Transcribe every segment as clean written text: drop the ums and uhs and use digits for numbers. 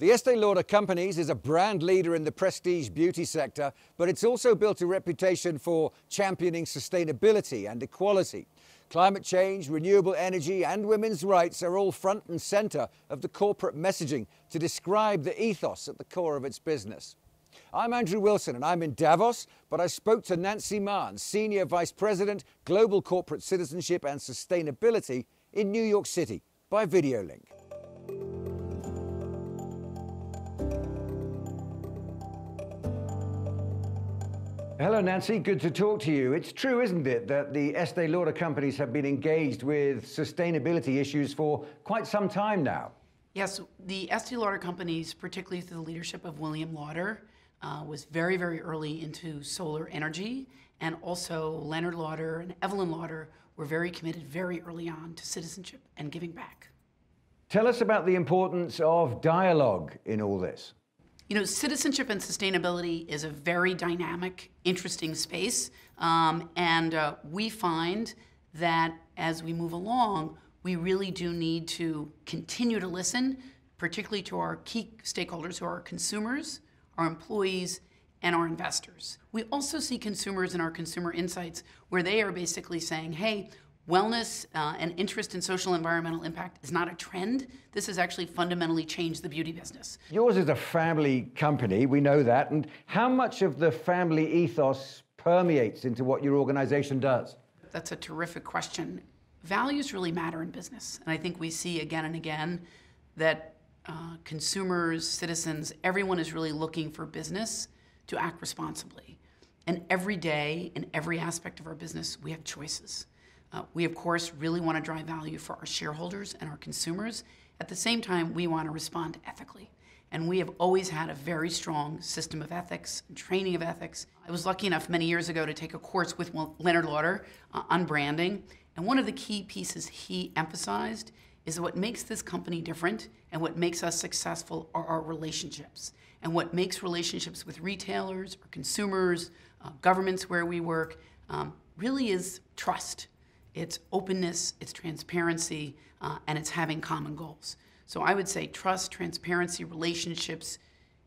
The Estée Lauder Companies is a brand leader in the prestige beauty sector, but it's also built a reputation for championing sustainability and equality. Climate change, renewable energy and women's rights are all front and center of the corporate messaging to describe the ethos at the core of its business. I'm Andrew Wilson and I'm in Davos, but I spoke to Nancy Mahon, Senior Vice President, Global Corporate Citizenship and Sustainability in New York City by video link. Hello, Nancy. Good to talk to you. It's true, isn't it, that the Estée Lauder Companies have been engaged with sustainability issues for quite some time now? Yes, the Estée Lauder Companies, particularly through the leadership of William Lauder, was very, very early into solar energy. And also Leonard Lauder and Evelyn Lauder were very committed very early on to citizenship and giving back. Tell us about the importance of dialogue in all this. You know, citizenship and sustainability is a very dynamic, interesting space, and we find that as we move along, we really do need to continue to listen, particularly to our key stakeholders who are our consumers, our employees, and our investors. We also see consumers in our consumer insights where they are basically saying, hey, wellness and interest in social environmental impact is not a trend. This has actually fundamentally changed the beauty business. Yours is a family company, we know that. And how much of the family ethos permeates into what your organization does? That's a terrific question. Values really matter in business. And I think we see again and again that consumers, citizens, everyone is really looking for business to act responsibly. And every day, in every aspect of our business, we have choices. We, of course, really want to drive value for our shareholders and our consumers. At the same time, we want to respond ethically. And we have always had a very strong system of ethics and training of ethics. I was lucky enough many years ago to take a course with Leonard Lauder on branding. And one of the key pieces he emphasized is that what makes this company different and what makes us successful are our relationships. And what makes relationships with retailers or consumers, governments where we work, really is trust. It's openness, it's transparency, and it's having common goals. So I would say trust, transparency, relationships,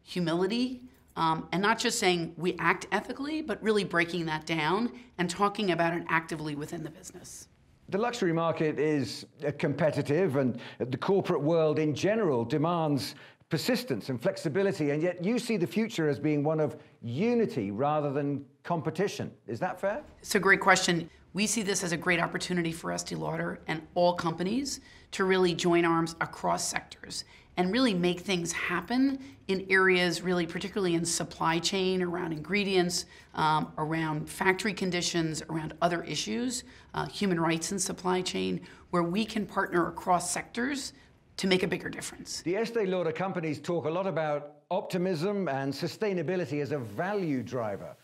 humility, and not just saying we act ethically, but really breaking that down and talking about it actively within the business. The luxury market is competitive, and the corporate world in general demands persistence and flexibility, and yet you see the future as being one of unity rather than competition. Is that fair? It's a great question. We see this as a great opportunity for Estée Lauder and all companies to really join arms across sectors and really make things happen in areas really particularly in supply chain, around ingredients, around factory conditions, around other issues, human rights and supply chain, where we can partner across sectors to make a bigger difference. The Estée Lauder Companies talk a lot about optimism and sustainability as a value driver.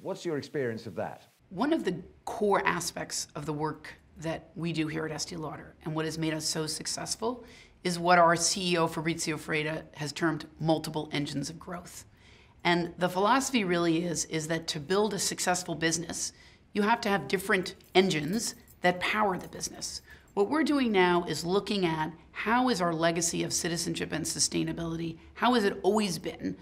What's your experience of that? One of the core aspects of the work that we do here at Estée Lauder and what has made us so successful is what our CEO, Fabrizio Freda, has termed multiple engines of growth. And the philosophy really is that to build a successful business, you have to have different engines that power the business. What we're doing now is looking at how is our legacy of citizenship and sustainability, how has it always been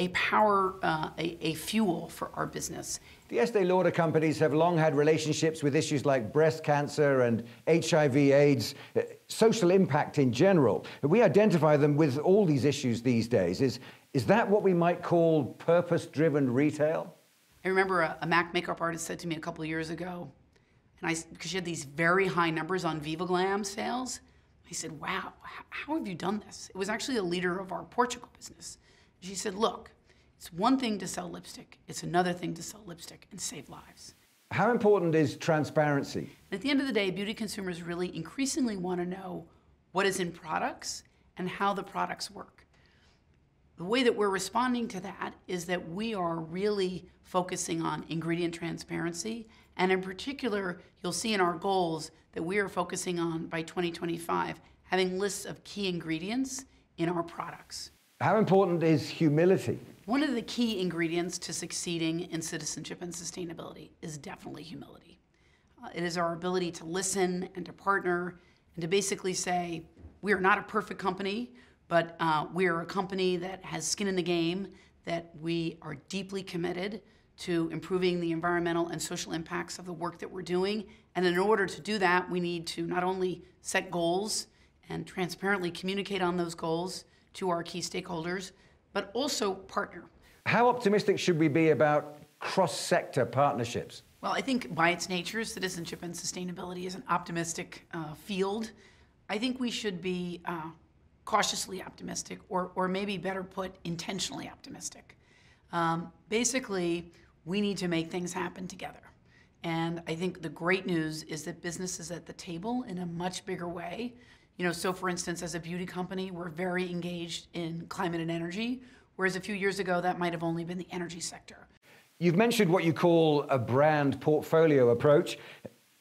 a fuel for our business? The Estée Lauder Companies have long had relationships with issues like breast cancer and HIV/AIDS, social impact in general. We identify them with all these issues these days. Is that what we might call purpose-driven retail? I remember a Mac makeup artist said to me a couple of years ago, because she had these very high numbers on Viva Glam sales, I said, wow, how have you done this? It was actually the leader of our Portugal business. She said, look, it's one thing to sell lipstick. It's another thing to sell lipstick and save lives. How important is transparency? At the end of the day, beauty consumers really increasingly want to know what is in products and how the products work. The way that we're responding to that is that we are really focusing on ingredient transparency. And in particular, you'll see in our goals that we are focusing on, by 2025, having lists of key ingredients in our products. How important is humility? One of the key ingredients to succeeding in citizenship and sustainability is definitely humility. It is our ability to listen and to partner and to basically say, we are not a perfect company. But we're a company that has skin in the game, that we are deeply committed to improving the environmental and social impacts of the work that we're doing. And in order to do that, we need to not only set goals and transparently communicate on those goals to our key stakeholders, but also partner. How optimistic should we be about cross-sector partnerships? Well, I think by its nature, citizenship and sustainability is an optimistic field. I think we should be cautiously optimistic, or maybe better put, intentionally optimistic. Basically, we need to make things happen together. And I think the great news is that business is at the table in a much bigger way. You know, so for instance, as a beauty company, we're very engaged in climate and energy, whereas a few years ago, that might have only been the energy sector. You've mentioned what you call a brand portfolio approach.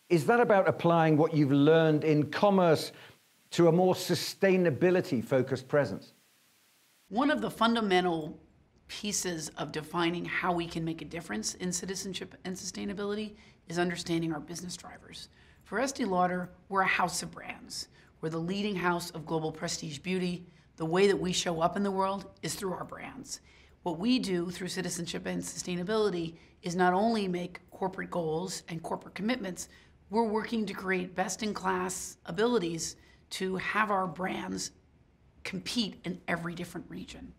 Is that about applying what you've learned in commerce to a more sustainability-focused presence? One of the fundamental pieces of defining how we can make a difference in citizenship and sustainability is understanding our business drivers. For Estée Lauder, we're a house of brands. We're the leading house of global prestige beauty. The way that we show up in the world is through our brands. What we do through citizenship and sustainability is not only make corporate goals and corporate commitments, we're working to create best-in-class abilities to have our brands compete in every different region.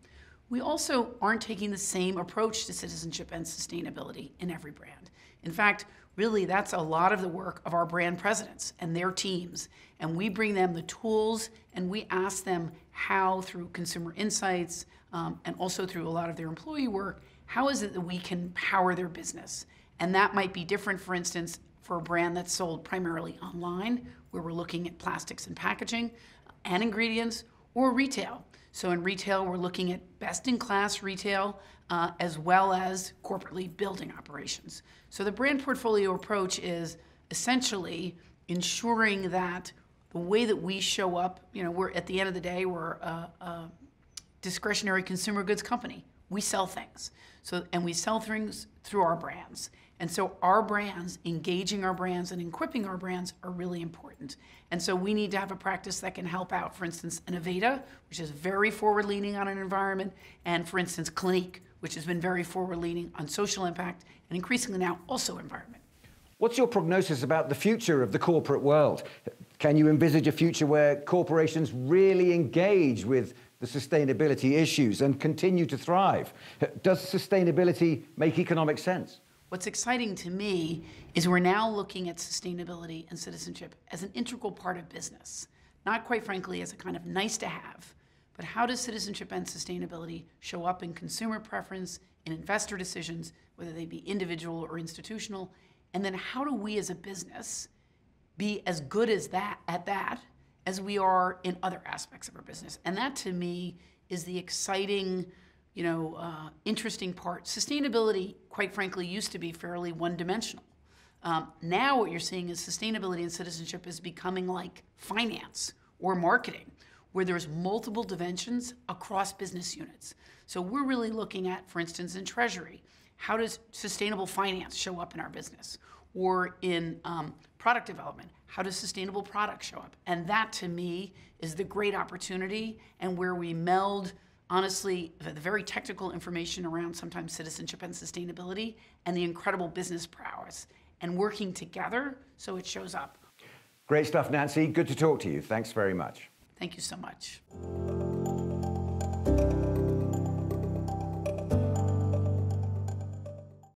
We also aren't taking the same approach to citizenship and sustainability in every brand. In fact, really, that's a lot of the work of our brand presidents and their teams. And we bring them the tools, and we ask them how, through consumer insights, and also through a lot of their employee work, how is it that we can power their business? And that might be different, for instance, for a brand that's sold primarily online, where we're looking at plastics and packaging and ingredients, or retail. So in retail, we're looking at best-in-class retail as well as corporately building operations. So the brand portfolio approach is essentially ensuring that the way that we show up, you know, we're at the end of the day, we're a discretionary consumer goods company. We sell things, and we sell things through our brands. And so our brands, engaging our brands and equipping our brands are really important. And so we need to have a practice that can help out, for instance, an Aveda, which is very forward-leaning on an environment, and for instance, Clinique, which has been very forward-leaning on social impact and increasingly now also environment. What's your prognosis about the future of the corporate world? Can you envisage a future where corporations really engage with the sustainability issues and continue to thrive? Does sustainability make economic sense? What's exciting to me is we're now looking at sustainability and citizenship as an integral part of business, not quite frankly as a kind of nice to have, but how does citizenship and sustainability show up in consumer preference, in investor decisions, whether they be individual or institutional, and then how do we as a business be as good as that as we are in other aspects of our business? And that to me is the exciting, you know, interesting part. Sustainability, quite frankly, used to be fairly one-dimensional. Now what you're seeing is sustainability and citizenship is becoming like finance or marketing, where there's multiple dimensions across business units. So we're really looking at, for instance, in treasury, how does sustainable finance show up in our business? Or in product development, how does sustainable products show up? And that, to me, is the great opportunity and where we meld, honestly, the very technical information around sometimes citizenship and sustainability and the incredible business prowess and working together so it shows up. Great stuff, Nancy. Good to talk to you. Thanks very much. Thank you so much.